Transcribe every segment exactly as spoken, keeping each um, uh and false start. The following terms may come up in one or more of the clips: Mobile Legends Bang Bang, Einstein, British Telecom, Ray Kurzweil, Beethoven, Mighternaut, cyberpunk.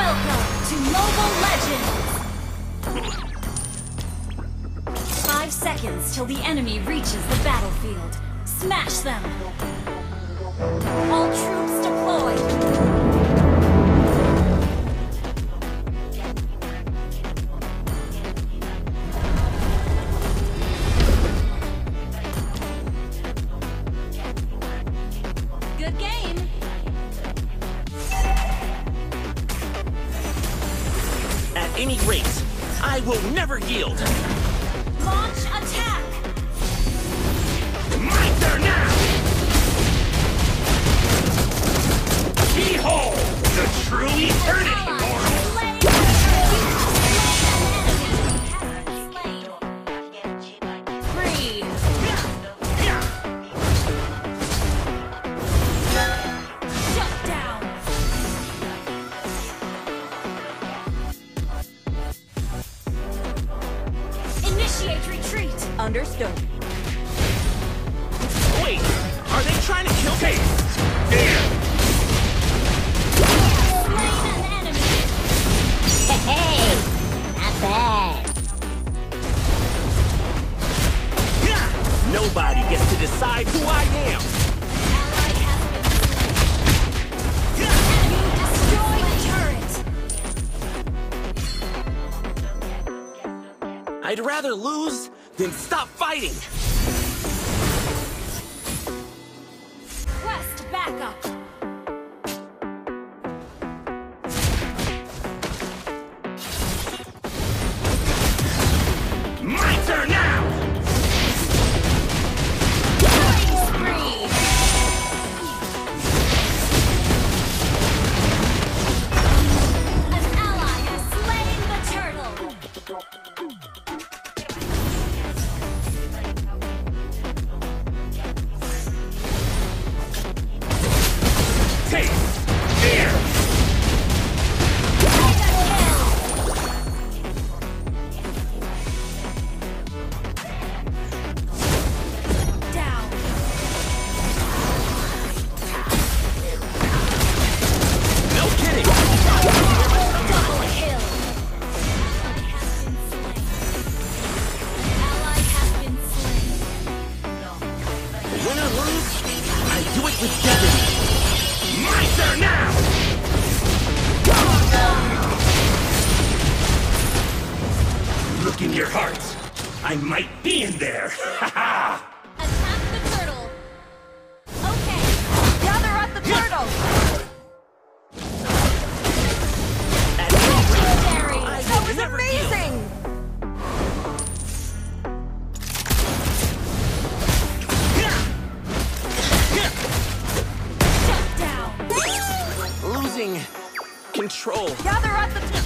Welcome to Mobile Legends! Five seconds till the enemy reaches the battlefield. Smash them! All troops deployed! Any rate, I will never yield. Launch attack. Mighternaut. Behold the true eternity mortal. Freeze. Shut down. Retreat. Understood. Wait, are they trying to kill me? Slain an enemy. Hey, hey, not bad. Nobody gets to decide who I am. Ally has been destroyed. Enemy destroyed the turret. I'd rather lose then stop fighting! Quest backup! My turn now! Killing spree! An ally has slain the turtle! In your hearts, I might be in there. Attack the turtle. Okay, gather up the turtle. Legendary. That was amazing. Shut down. Losing control. Gather up the turtle.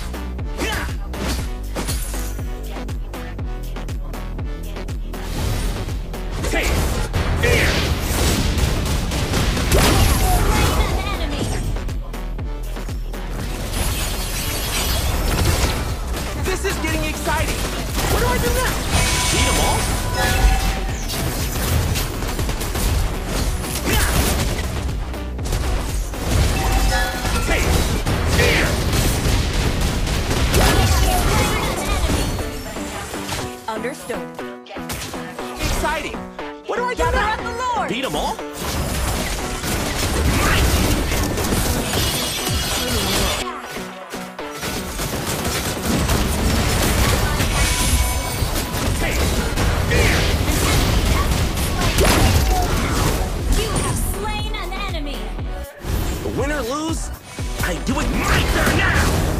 This is getting exciting! What do I do now? Eat them all? Take! Fear! Understood. Exciting! What do I do now? Gather the Lord! Eat them all? Win or lose, I do it right there now!